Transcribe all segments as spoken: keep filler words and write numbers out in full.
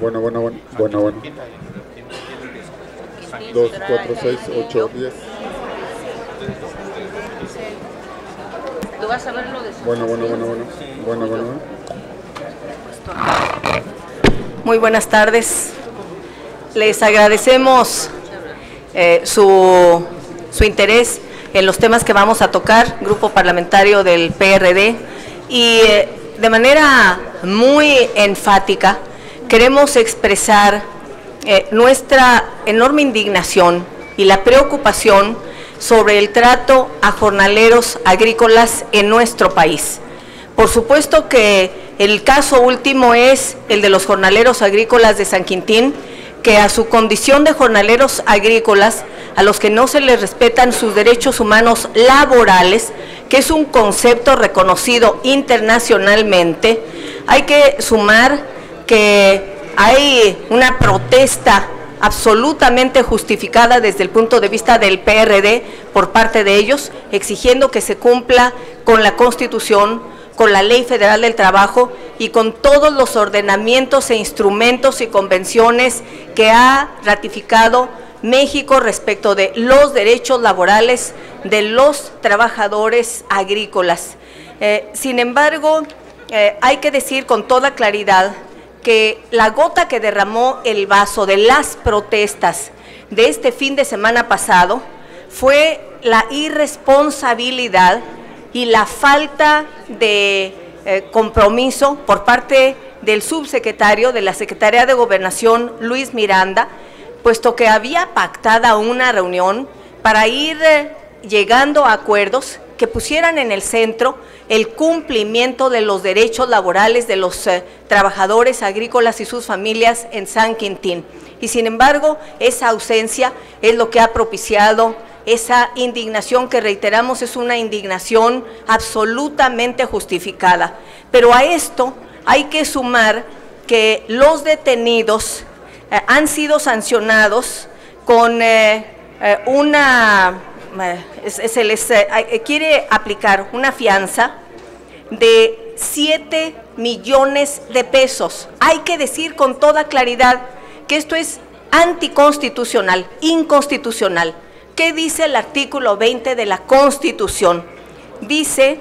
Bueno, bueno, bueno, bueno, bueno. dos, cuatro, seis, ocho, diez. Tú vas a ver lo de... Bueno, bueno, bueno, bueno. Bueno, bueno, bueno. Muy buenas tardes. Les agradecemos eh, su, su interés en los temas que vamos a tocar, Grupo Parlamentario del P R D, y eh, de manera muy enfática queremos expresar eh, nuestra enorme indignación y la preocupación sobre el trato a jornaleros agrícolas en nuestro país. Por supuesto que el caso último es el de los jornaleros agrícolas de San Quintín, que a su condición de jornaleros agrícolas, a los que no se les respetan sus derechos humanos laborales, que es un concepto reconocido internacionalmente, hay que sumar que hay una protesta absolutamente justificada desde el punto de vista del P R D por parte de ellos, exigiendo que se cumpla con la Constitución, con la Ley Federal del Trabajo y con todos los ordenamientos e instrumentos y convenciones que ha ratificado México respecto de los derechos laborales de los trabajadores agrícolas. Eh, sin embargo, eh, hay que decir con toda claridad que la gota que derramó el vaso de las protestas de este fin de semana pasado fue la irresponsabilidad y la falta de eh, compromiso por parte del subsecretario de la Secretaría de Gobernación, Luis Miranda, puesto que había pactada una reunión para ir eh, llegando a acuerdos que pusieran en el centro el cumplimiento de los derechos laborales de los eh, trabajadores agrícolas y sus familias en San Quintín. Y sin embargo, esa ausencia es lo que ha propiciado esa indignación que reiteramos es una indignación absolutamente justificada. Pero a esto hay que sumar que los detenidos eh, han sido sancionados con eh, eh, una… Eh, se les eh, quiere aplicar una fianza de siete millones de pesos. Hay que decir con toda claridad que esto es anticonstitucional, inconstitucional. ¿Qué dice el artículo veinte de la Constitución? Dice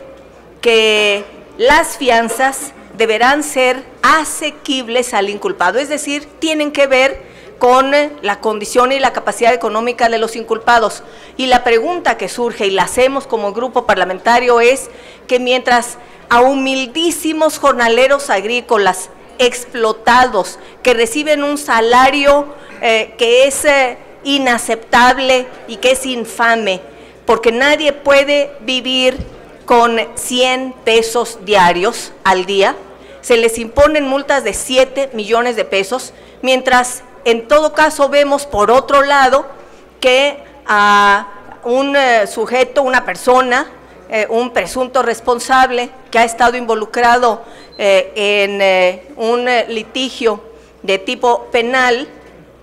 que las fianzas deberán ser asequibles al inculpado, es decir, tienen que ver con la condición y la capacidad económica de los inculpados. Y la pregunta que surge, y la hacemos como grupo parlamentario, es que mientras a humildísimos jornaleros agrícolas explotados, que reciben un salario eh, que es... Eh, inaceptable y que es infame, porque nadie puede vivir con cien pesos diarios al día, se les imponen multas de siete millones de pesos, mientras en todo caso vemos por otro lado que a un eh, sujeto, una persona, eh, un presunto responsable que ha estado involucrado eh, en eh, un eh, litigio de tipo penal,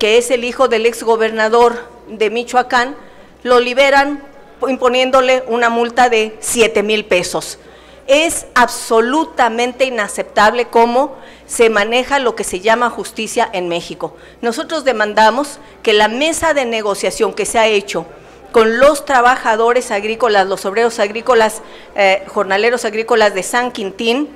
que es el hijo del exgobernador de Michoacán, lo liberan imponiéndole una multa de siete mil pesos. Es absolutamente inaceptable cómo se maneja lo que se llama justicia en México. Nosotros demandamos que la mesa de negociación que se ha hecho con los trabajadores agrícolas, los obreros agrícolas, eh, jornaleros agrícolas de San Quintín,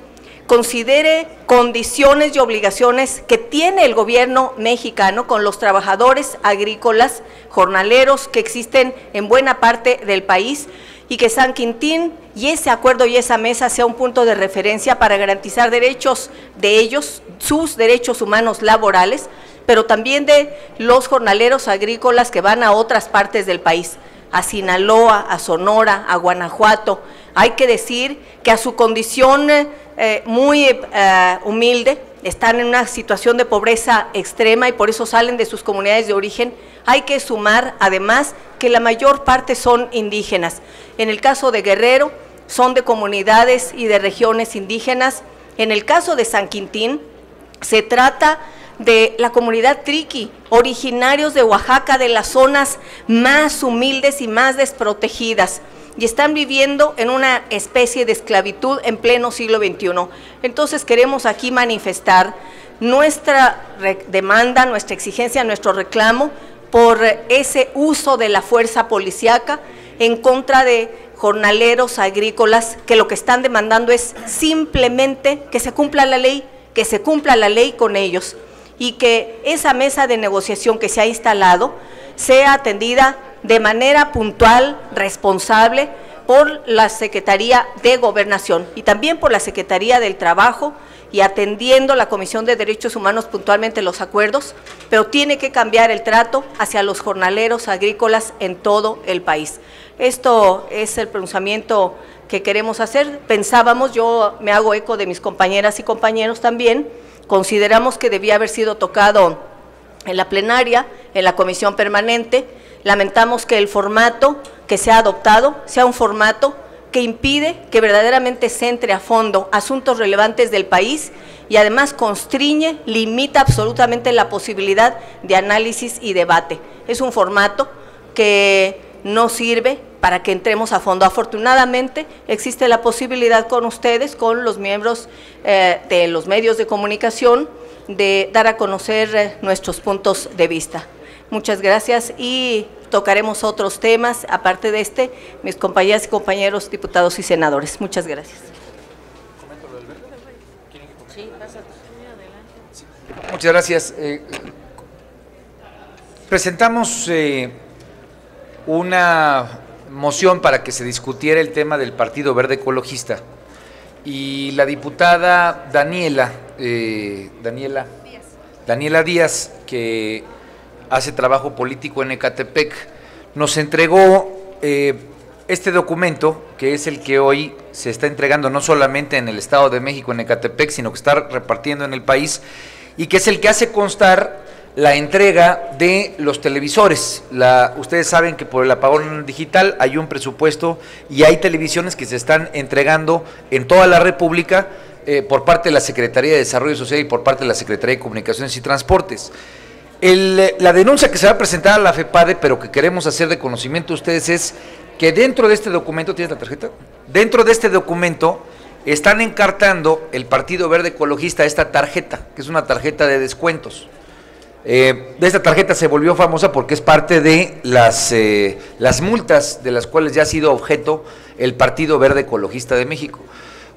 considere condiciones y obligaciones que tiene el gobierno mexicano con los trabajadores agrícolas, jornaleros que existen en buena parte del país, y que San Quintín y ese acuerdo y esa mesa sea un punto de referencia para garantizar derechos de ellos, sus derechos humanos laborales, pero también de los jornaleros agrícolas que van a otras partes del país, a Sinaloa, a Sonora, a Guanajuato. Hay que decir que a su condición eh, muy eh, humilde, están en una situación de pobreza extrema y por eso salen de sus comunidades de origen. Hay que sumar además que la mayor parte son indígenas. En el caso de Guerrero, son de comunidades y de regiones indígenas. En el caso de San Quintín, se trata de la comunidad triqui, originarios de Oaxaca, de las zonas más humildes y más desprotegidas, y están viviendo en una especie de esclavitud en pleno siglo veintiuno. Entonces queremos aquí manifestar nuestra demanda, nuestra exigencia, nuestro reclamo por ese uso de la fuerza policiaca en contra de jornaleros agrícolas, que lo que están demandando es simplemente que se cumpla la ley, que se cumpla la ley con ellos y que esa mesa de negociación que se ha instalado sea atendida de manera puntual, responsable, por la Secretaría de Gobernación y también por la Secretaría del Trabajo, y atendiendo la Comisión de Derechos Humanos puntualmente los acuerdos, pero tiene que cambiar el trato hacia los jornaleros agrícolas en todo el país. Esto es el pronunciamiento que queremos hacer. Pensábamos, yo me hago eco de mis compañeras y compañeros también, consideramos que debía haber sido tocado en la plenaria, en la comisión permanente. Lamentamos que el formato que se ha adoptado sea un formato que impide que verdaderamente se entre a fondo asuntos relevantes del país y además constriñe, limita absolutamente la posibilidad de análisis y debate. Es un formato que no sirve para que entremos a fondo. Afortunadamente existe la posibilidad con ustedes, con los miembros eh, de los medios de comunicación, de dar a conocer eh, nuestros puntos de vista. Muchas gracias y tocaremos otros temas, aparte de este, mis compañeras y compañeros diputados y senadores. Muchas gracias. Muchas gracias. Eh, presentamos eh, una moción para que se discutiera el tema del Partido Verde Ecologista y la diputada Daniela, eh, Daniela, Daniela Díaz, que hace trabajo político en Ecatepec, nos entregó eh, este documento, que es el que hoy se está entregando no solamente en el Estado de México, en Ecatepec, sino que está repartiendo en el país, y que es el que hace constar la entrega de los televisores. La, ustedes saben que por el apagón digital hay un presupuesto y hay televisiones que se están entregando en toda la República eh, por parte de la Secretaría de Desarrollo Social y por parte de la Secretaría de Comunicaciones y Transportes. El, la denuncia que se va a presentar a la FEPADE, pero que queremos hacer de conocimiento a ustedes, es que dentro de este documento, ¿tienes la tarjeta? Dentro de este documento están encartando el Partido Verde Ecologista esta tarjeta, que es una tarjeta de descuentos. Eh, esta tarjeta se volvió famosa porque es parte de las, eh, las multas de las cuales ya ha sido objeto el Partido Verde Ecologista de México.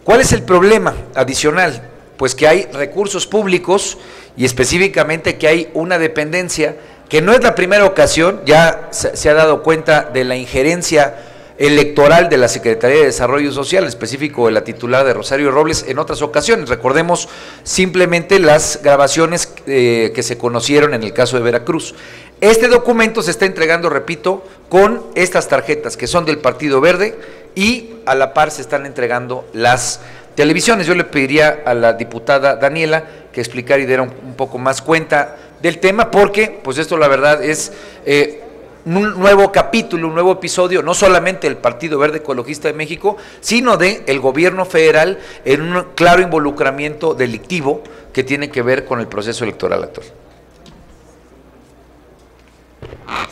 ¿Cuál es el problema adicional? Pues que hay recursos públicos y específicamente que hay una dependencia que no es la primera ocasión, ya se, se ha dado cuenta de la injerencia electoral de la Secretaría de Desarrollo Social, en específico de la titular de Rosario Robles, en otras ocasiones. Recordemos simplemente las grabaciones eh, que se conocieron en el caso de Veracruz. Este documento se está entregando, repito, con estas tarjetas que son del Partido Verde y a la par se están entregando las televisiones. Yo le pediría a la diputada Daniela que explicara y diera un, un poco más cuenta del tema, porque pues esto la verdad es eh, un nuevo capítulo, un nuevo episodio, no solamente del Partido Verde Ecologista de México, sino del gobierno federal en un claro involucramiento delictivo que tiene que ver con el proceso electoral actual.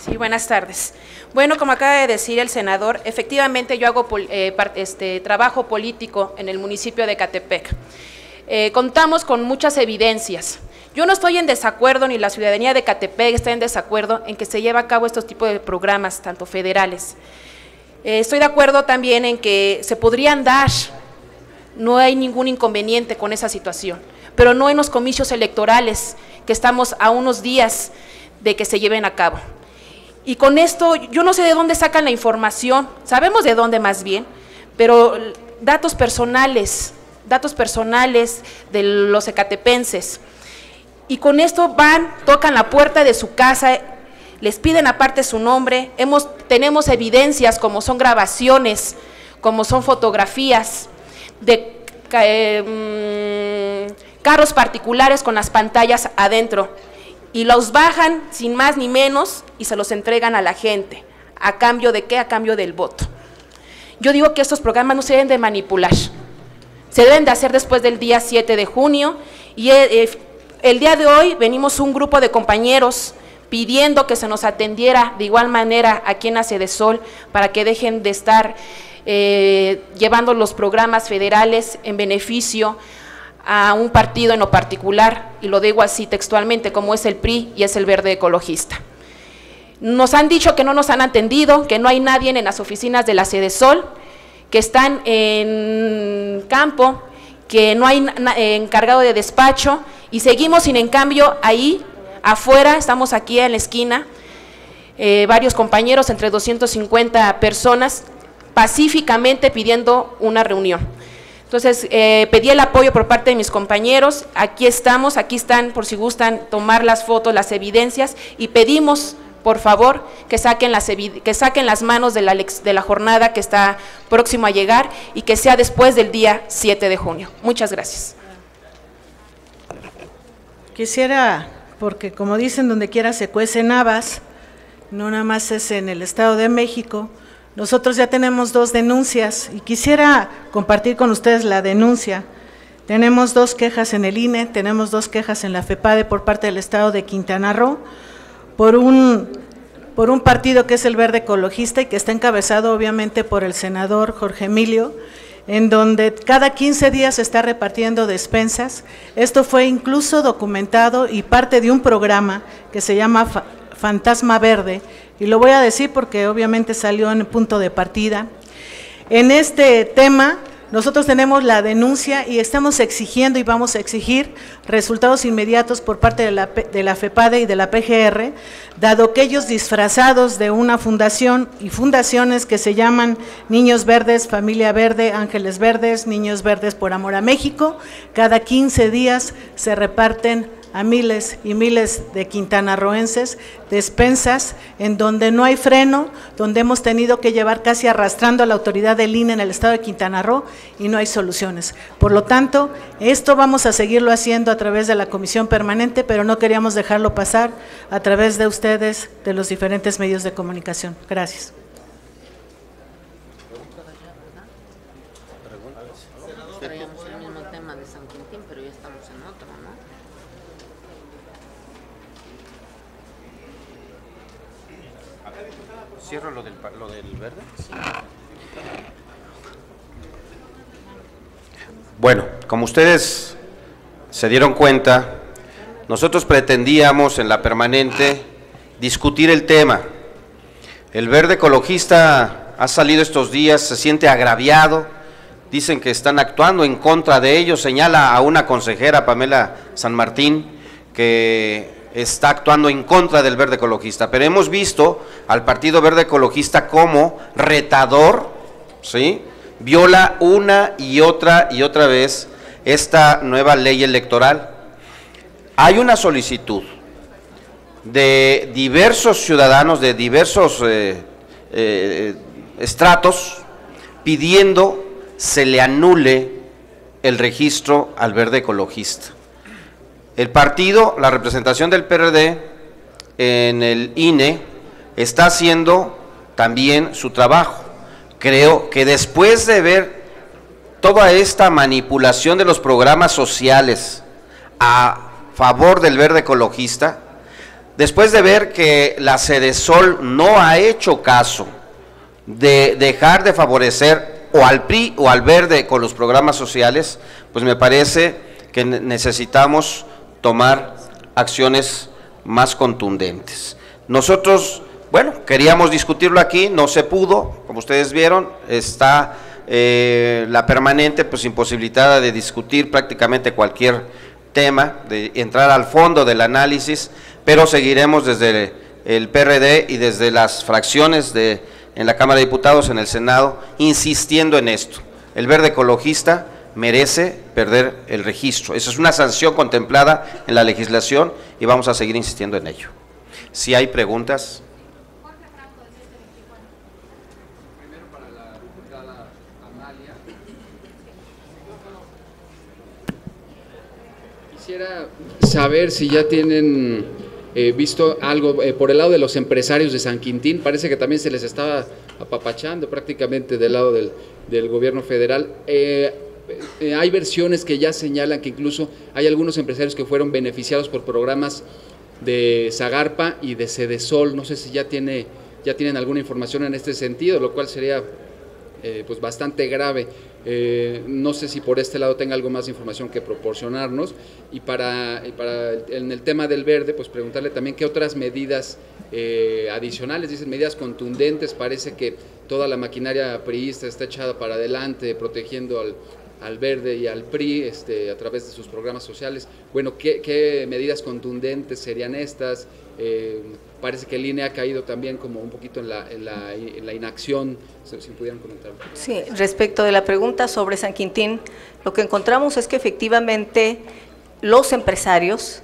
Sí, buenas tardes. Bueno, como acaba de decir el senador, efectivamente yo hago eh, este, trabajo político en el municipio de Ecatepec. Eh, contamos con muchas evidencias. Yo no estoy en desacuerdo, ni la ciudadanía de Ecatepec está en desacuerdo en que se lleve a cabo estos tipos de programas, tanto federales. Eh, estoy de acuerdo también en que se podrían dar, no hay ningún inconveniente con esa situación, pero no en los comicios electorales que estamos a unos días de que se lleven a cabo. Y con esto, yo no sé de dónde sacan la información, sabemos de dónde más bien, pero datos personales, datos personales de los ecatepenses. Y con esto van, tocan la puerta de su casa, les piden aparte su nombre, hemos, tenemos evidencias como son grabaciones, como son fotografías de eh, carros particulares con las pantallas adentro. Y los bajan sin más ni menos y se los entregan a la gente. ¿A cambio de qué? A cambio del voto. Yo digo que estos programas no se deben de manipular, se deben de hacer después del día siete de junio, y el día de hoy venimos un grupo de compañeros pidiendo que se nos atendiera de igual manera aquí en la SEDESOL para que dejen de estar eh, llevando los programas federales en beneficio a un partido en lo particular, y lo digo así textualmente, como es el P R I y es el Verde Ecologista. Nos han dicho que no nos han atendido, que no hay nadie en las oficinas de la SEDESOL, que están en campo, que no hay encargado de despacho, y seguimos sin, en cambio, ahí afuera, estamos aquí en la esquina, eh, varios compañeros, entre doscientas cincuenta personas, pacíficamente pidiendo una reunión. Entonces, eh, pedí el apoyo por parte de mis compañeros, aquí estamos, aquí están, por si gustan tomar las fotos, las evidencias, y pedimos… por favor, que saquen las, que saquen las manos de la, de la jornada que está próxima a llegar y que sea después del día siete de junio. Muchas gracias. Quisiera, porque como dicen, donde quiera se cuecen habas, no nada más es en el Estado de México, nosotros ya tenemos dos denuncias y quisiera compartir con ustedes la denuncia. Tenemos dos quejas en el I N E, tenemos dos quejas en la FEPADE por parte del Estado de Quintana Roo, por un, por un partido que es el Verde Ecologista y que está encabezado obviamente por el senador Jorge Emilio, en donde cada quince días se está repartiendo despensas. Esto fue incluso documentado y parte de un programa que se llama Fa- Fantasma Verde, y lo voy a decir porque obviamente salió en punto de partida. En este tema… nosotros tenemos la denuncia y estamos exigiendo y vamos a exigir resultados inmediatos por parte de la, de la FEPADE y de la P G R, dado que ellos, disfrazados de una fundación y fundaciones que se llaman Niños Verdes, Familia Verde, Ángeles Verdes, Niños Verdes por Amor a México, cada quince días se reparten a miles y miles de quintanarroenses despensas en donde no hay freno, donde hemos tenido que llevar casi arrastrando a la autoridad del I N E en el estado de Quintana Roo y no hay soluciones. Por lo tanto, esto vamos a seguirlo haciendo a través de la comisión permanente, pero no queríamos dejarlo pasar a través de ustedes, de los diferentes medios de comunicación. Gracias. ¿Cierro lo del, lo del verde? Sí. Bueno, como ustedes se dieron cuenta, nosotros pretendíamos en la permanente discutir el tema. El Verde Ecologista ha salido estos días, se siente agraviado, dicen que están actuando en contra de ellos, señala a una consejera, Pamela San Martín, que… está actuando en contra del Verde Ecologista, pero hemos visto al Partido Verde Ecologista como retador, ¿sí? Viola una y otra y otra vez esta nueva ley electoral. Hay una solicitud de diversos ciudadanos, de diversos eh, eh, estratos, pidiendo se le anule el registro al Verde Ecologista. El partido, la representación del P R D en el I N E está haciendo también su trabajo. Creo que después de ver toda esta manipulación de los programas sociales a favor del Verde Ecologista, después de ver que la SEDESOL no ha hecho caso de dejar de favorecer o al P R I o al Verde con los programas sociales, pues me parece que necesitamos tomar acciones más contundentes. Nosotros, bueno, queríamos discutirlo aquí, no se pudo, como ustedes vieron, está eh, la permanente pues imposibilitada de discutir prácticamente cualquier tema, de entrar al fondo del análisis, pero seguiremos desde el P R D y desde las fracciones de, en la Cámara de Diputados, en el Senado, insistiendo en esto. El Verde Ecologista merece perder el registro. Esa es una sanción contemplada en la legislación y vamos a seguir insistiendo en ello. Si hay preguntas… Quisiera saber si ya tienen eh, visto algo eh, por el lado de los empresarios de San Quintín, parece que también se les estaba apapachando prácticamente del lado del, del gobierno federal. Eh, Eh, hay versiones que ya señalan que incluso hay algunos empresarios que fueron beneficiados por programas de Zagarpa y de SEDESOL, no sé si ya tiene ya tienen alguna información en este sentido, lo cual sería eh, pues bastante grave. Eh, no sé si por este lado tenga algo más de información que proporcionarnos, y para, y para el, en el tema del verde, pues preguntarle también qué otras medidas eh, adicionales, dicen medidas contundentes, parece que toda la maquinaria priista está echada para adelante protegiendo al, al verde y al P R I este, a través de sus programas sociales. Bueno, ¿qué, qué medidas contundentes serían estas? Eh, parece que el I N E ha caído también como un poquito en la, en la, en la inacción, si pudieran comentar. Sí, respecto de la pregunta sobre San Quintín, lo que encontramos es que efectivamente los empresarios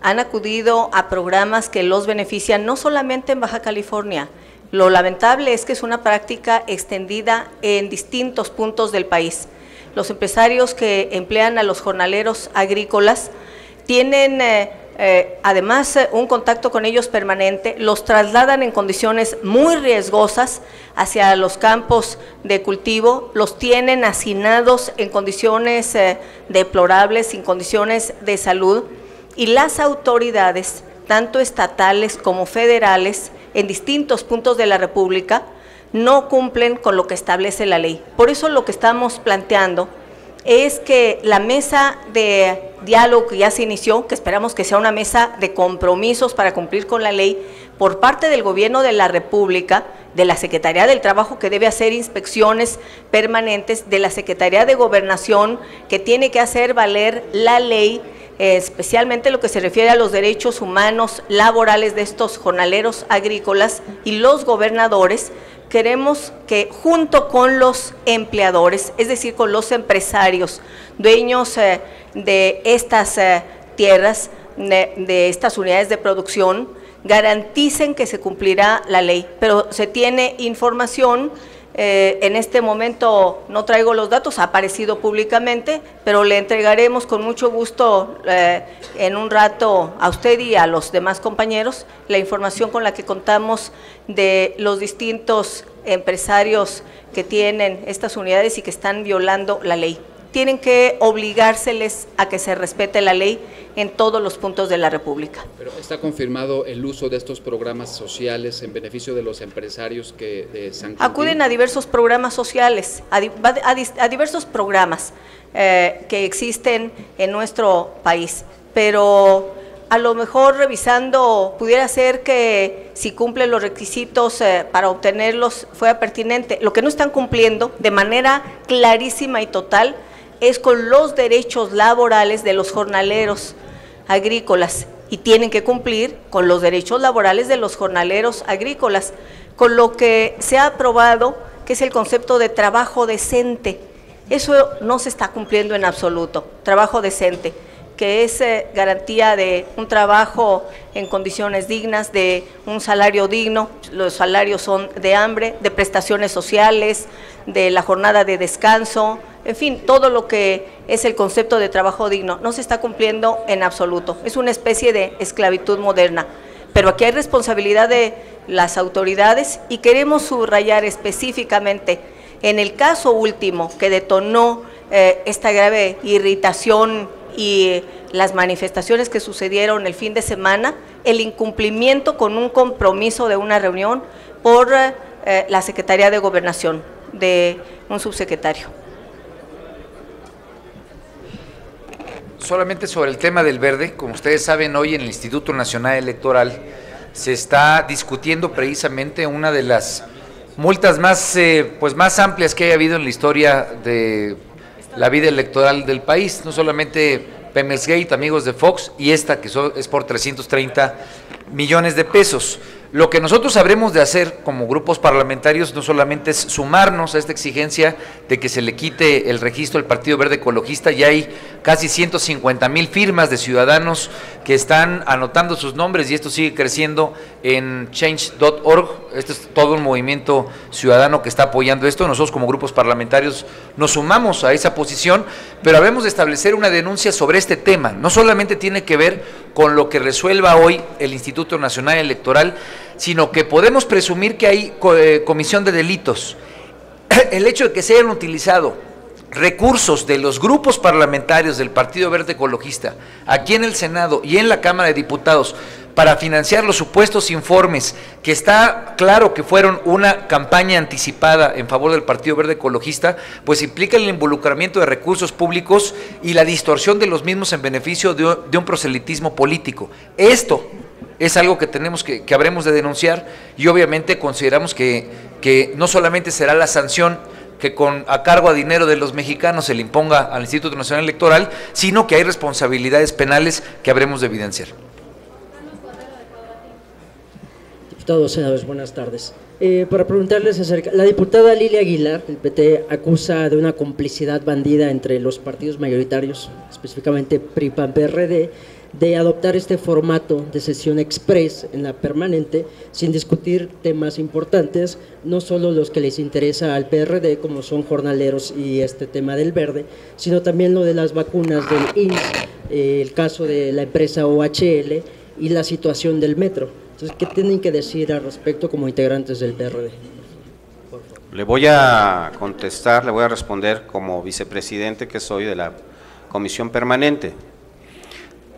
han acudido a programas que los benefician no solamente en Baja California. Lo lamentable es que es una práctica extendida en distintos puntos del país. Los empresarios que emplean a los jornaleros agrícolas tienen eh, eh, además eh, un contacto con ellos permanente, los trasladan en condiciones muy riesgosas hacia los campos de cultivo, los tienen hacinados en condiciones eh, deplorables, sin condiciones de salud, y las autoridades, tanto estatales como federales, en distintos puntos de la República, no cumplen con lo que establece la ley. Por eso lo que estamos planteando es que la mesa de diálogo que ya se inició, que esperamos que sea una mesa de compromisos para cumplir con la ley por parte del Gobierno de la República, de la Secretaría del Trabajo, que debe hacer inspecciones permanentes, de la Secretaría de Gobernación, que tiene que hacer valer la ley, especialmente lo que se refiere a los derechos humanos laborales de estos jornaleros agrícolas, y los gobernadores. Queremos que junto con los empleadores, es decir, con los empresarios, dueños eh, de estas eh, tierras, de, de estas unidades de producción, garanticen que se cumplirá la ley. Pero se tiene información, eh, en este momento no traigo los datos, ha aparecido públicamente, pero le entregaremos con mucho gusto eh, en un rato a usted y a los demás compañeros la información con la que contamos de los distintos empresarios que tienen estas unidades y que están violando la ley. Tienen que obligárseles a que se respete la ley en todos los puntos de la República. Pero ¿está confirmado el uso de estos programas sociales en beneficio de los empresarios que de San Quintín? Acuden a diversos programas sociales, a, a, a diversos programas eh, que existen en nuestro país, pero a lo mejor revisando, pudiera ser que si cumplen los requisitos eh, para obtenerlos fuera pertinente. Lo que no están cumpliendo de manera clarísima y total es con los derechos laborales de los jornaleros agrícolas, y tienen que cumplir con los derechos laborales de los jornaleros agrícolas, con lo que se ha aprobado, que es el concepto de trabajo decente. Eso no se está cumpliendo en absoluto, trabajo decente, que es eh, garantía de un trabajo en condiciones dignas, de un salario digno, los salarios son de hambre, de prestaciones sociales, de la jornada de descanso, en fin, todo lo que es el concepto de trabajo digno no se está cumpliendo en absoluto. Es una especie de esclavitud moderna, pero aquí hay responsabilidad de las autoridades, y queremos subrayar específicamente en el caso último que detonó eh, esta grave irritación y las manifestaciones que sucedieron el fin de semana, el incumplimiento con un compromiso de una reunión por eh, la Secretaría de Gobernación, de un subsecretario. Solamente sobre el tema del verde, como ustedes saben, hoy en el Instituto Nacional Electoral se está discutiendo precisamente una de las multas más, eh, pues más amplias que haya habido en la historia de la vida electoral del país, no solamente Pemex Gate, amigos de Fox, y esta que es por trescientos treinta millones de pesos. Lo que nosotros habremos de hacer como grupos parlamentarios no solamente es sumarnos a esta exigencia de que se le quite el registro al Partido Verde Ecologista. Ya hay casi ciento cincuenta mil firmas de ciudadanos que están anotando sus nombres, y esto sigue creciendo en change punto org. Este es todo un movimiento ciudadano que está apoyando esto. Nosotros como grupos parlamentarios nos sumamos a esa posición, pero habremos de establecer una denuncia sobre este tema. No solamente tiene que ver con lo que resuelva hoy el Instituto Nacional Electoral, sino que podemos presumir que hay comisión de delitos. El hecho de que se hayan utilizado recursos de los grupos parlamentarios del Partido Verde Ecologista aquí en el Senado y en la Cámara de Diputados para financiar los supuestos informes, que está claro que fueron una campaña anticipada en favor del Partido Verde Ecologista, pues implica el involucramiento de recursos públicos y la distorsión de los mismos en beneficio de, de un proselitismo político. Esto es algo que tenemos que, que habremos de denunciar, y obviamente consideramos que, que no solamente será la sanción que con a cargo a dinero de los mexicanos se le imponga al Instituto Nacional Electoral, sino que hay responsabilidades penales que habremos de evidenciar. Diputados, senadores, buenas tardes. Eh, para preguntarles acerca, la diputada Lilia Aguilar, del P T, acusa de una complicidad bandida entre los partidos mayoritarios, específicamente P R I P A N P R D, de adoptar este formato de sesión express en la permanente, sin discutir temas importantes, no solo los que les interesa al P R D, como son jornaleros y este tema del verde, sino también lo de las vacunas del I N S S, eh, el caso de la empresa O H L y la situación del metro. Entonces, ¿qué tienen que decir al respecto como integrantes del P R D? Le voy a contestar, le voy a responder como vicepresidente que soy de la Comisión Permanente.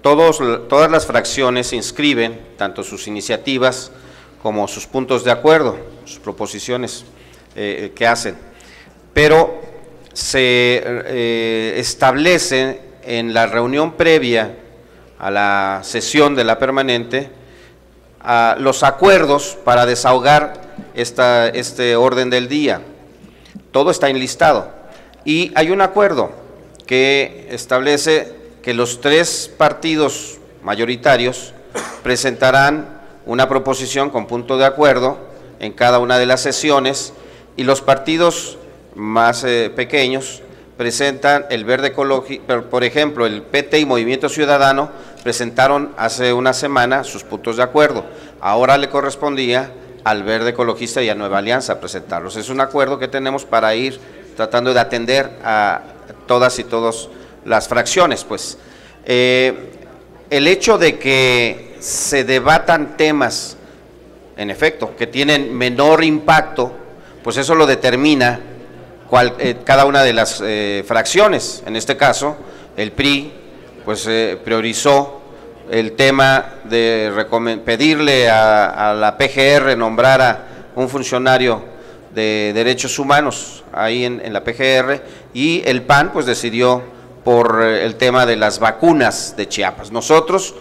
Todos, todas las fracciones se inscriben, tanto sus iniciativas como sus puntos de acuerdo, sus proposiciones eh, que hacen, pero se eh, establece en la reunión previa a la sesión de la permanente a los acuerdos para desahogar esta, este orden del día. Todo está enlistado y hay un acuerdo que establece que los tres partidos mayoritarios presentarán una proposición con punto de acuerdo en cada una de las sesiones, y los partidos más eh, pequeños presentan el Verde Ecologista. Por ejemplo, el P T y Movimiento Ciudadano presentaron hace una semana sus puntos de acuerdo, ahora le correspondía al Verde Ecologista y a Nueva Alianza presentarlos. Es un acuerdo que tenemos para ir tratando de atender a todas y todos las fracciones, pues. Eh, el hecho de que se debatan temas, en efecto, que tienen menor impacto, pues eso lo determina cual, eh, cada una de las eh, fracciones. En este caso, el P R I, pues eh, priorizó el tema de pedirle a, a la P G R nombrar a un funcionario de derechos humanos ahí en, en la P G R, y el P A N pues decidió por el tema de las vacunas de Chiapas. Nosotros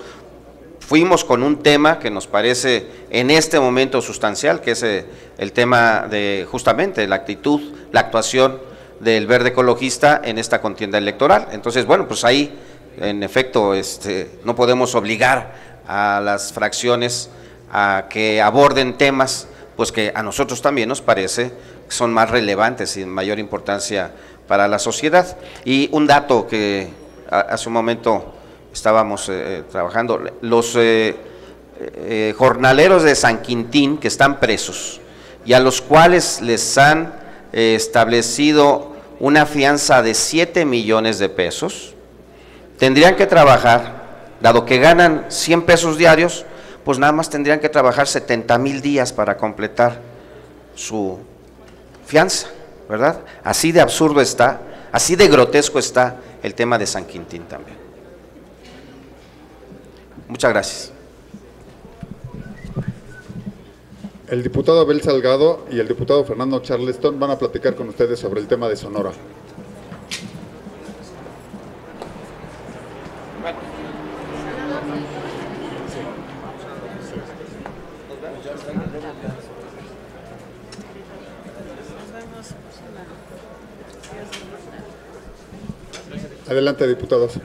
fuimos con un tema que nos parece en este momento sustancial, que es el tema de justamente la actitud, la actuación del Verde Ecologista en esta contienda electoral. Entonces, bueno, pues ahí en efecto este, no podemos obligar a las fracciones a que aborden temas pues que a nosotros también nos parece que son más relevantes y de mayor importancia para la sociedad. Y un dato que hace un momento estábamos eh, trabajando, los eh, eh, jornaleros de San Quintín que están presos y a los cuales les han eh, establecido una fianza de siete millones de pesos, tendrían que trabajar, dado que ganan cien pesos diarios, pues nada más tendrían que trabajar setenta mil días para completar su fianza, ¿verdad? Así de absurdo está, así de grotesco está el tema de San Quintín también. Muchas gracias. El diputado Abel Salgado y el diputado Fernando Charleston van a platicar con ustedes sobre el tema de Sonora. Adelante, diputados.